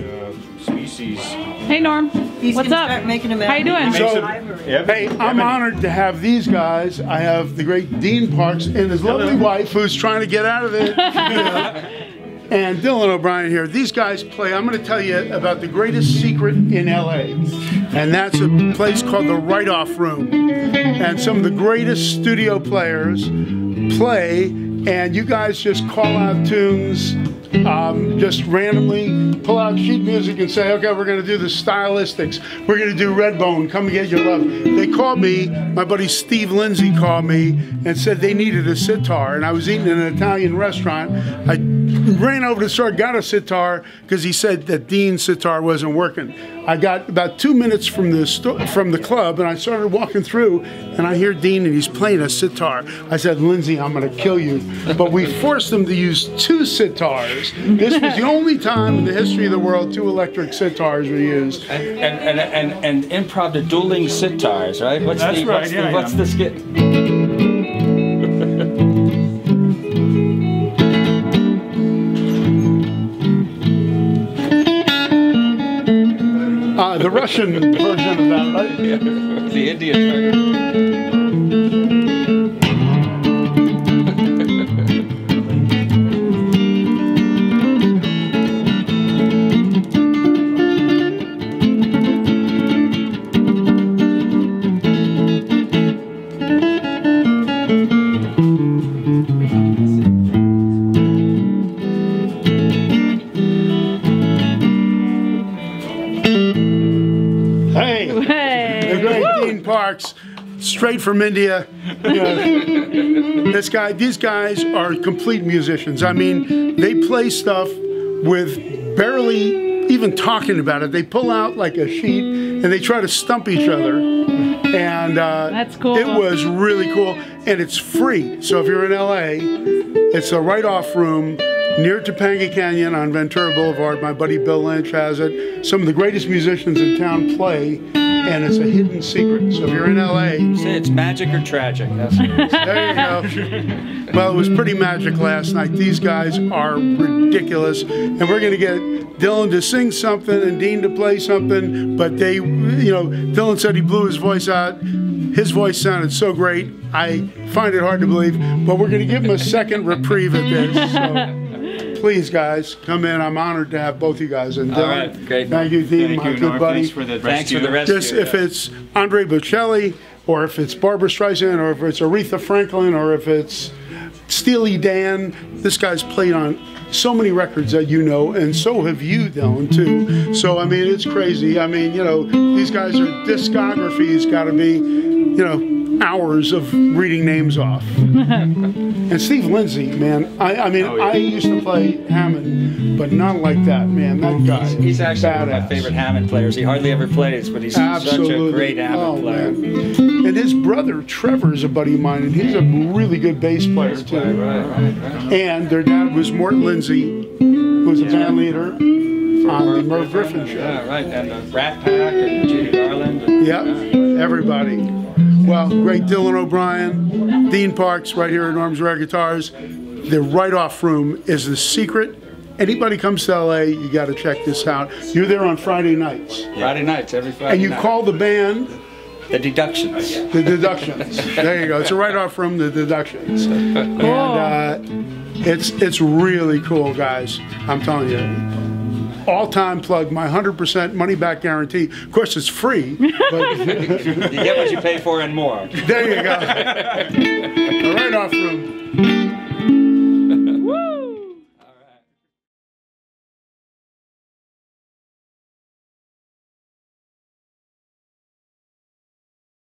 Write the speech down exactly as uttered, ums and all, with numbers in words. uh, species. Hey Norm, He's what's up? Start making them. How you doing? So, hey, I'm honored to have these guys. I have the great Dean Parks and his lovely Hello. wife, who's trying to get out of it. And Dylan O'Brien here. These guys play, I'm going to tell you about the greatest secret in L A. And that's a place called the Write-Off Room. And some of the greatest studio players play, and you guys just call out tunes, um, just randomly pull out sheet music and say, okay, we're going to do the Stylistics. We're going to do Red Bone, Come and Get Your Love. They called me, my buddy Steve Lindsay called me and said they needed a sitar. And I was eating in an Italian restaurant. I ran over to the store, got a sitar, because he said that Dean's sitar wasn't working. I got about two minutes from the sto from the club, and I started walking through, and I hear Dean, and he's playing a sitar. I said, Lindsay, I'm going to kill you. But we forced them to use two sitars. This was the only time in the history of the world two electric sitars were used. And and and and, and improv the dueling sitars, right? What's That's the, right. What's, yeah, the, what's yeah. the skit? The Russian version of that, right? Yeah. The Indian straight from India. Yeah. This guy, these guys are complete musicians. I mean, they play stuff with barely even talking about it. They pull out like a sheet and they try to stump each other. And uh, that's cool. It was really cool, and it's free. So if you're in L A, it's the Write-Off Room near Topanga Canyon on Ventura Boulevard. My buddy Bill Lynch has it. Some of the greatest musicians in town play. And it's a hidden secret. So if you're in L A, you say it's magic or tragic. That's what it is. There you go. Well, it was pretty magic last night. These guys are ridiculous, and we're going to get Dylan to sing something and Dean to play something. But they, you know, Dylan said he blew his voice out. His voice sounded so great. I find it hard to believe, but we're going to give him a second reprieve at this. So. Please, guys, come in. I'm honored to have both you guys. And Dylan, all right, great. Thank you, Dean, thank my you, good Norm, buddy. Thanks for the rescue. For the rescue Just, yeah. If it's Andre Bocelli, or if it's Barbra Streisand, or if it's Aretha Franklin, or if it's Steely Dan, this guy's played on so many records that you know, and so have you, Dylan, too. So, I mean, it's crazy. I mean, you know, these guys' are discography's got to be, you know, hours of reading names off. And Steve Lindsay, man, I, I mean, oh, yeah. I used to play Hammond, but not like that, man. That guy. He's, he's actually badass. One of my favorite Hammond players. He hardly ever plays, but he's Absolutely. such a great Hammond oh, player. Man. And his brother, Trevor, is a buddy of mine, and he's a really good bass player, bass player too. Right, right, right. And their dad was Mort Lindsay, who was a yeah. band leader on the Merv Griffin show. Yeah, right, and the Rat Pack and Judy Garland. And, yep, uh, everybody. Well, great Dylan O'Brien, Dean Parks, right here at Norm's Rare Guitars. The Write-Off Room is the secret. Anybody comes to L A, you got to check this out. You're there on Friday nights. Yeah. Friday nights, every Friday night. And you night. call the band? The Deductions. The Deductions. There you go. It's a Write-Off Room, the Deductions. And uh, it's, it's really cool, guys. I'm telling you. All-time plug, my one hundred percent money-back guarantee. Of course, it's free. But you get what you pay for and more. There you go. All right, off.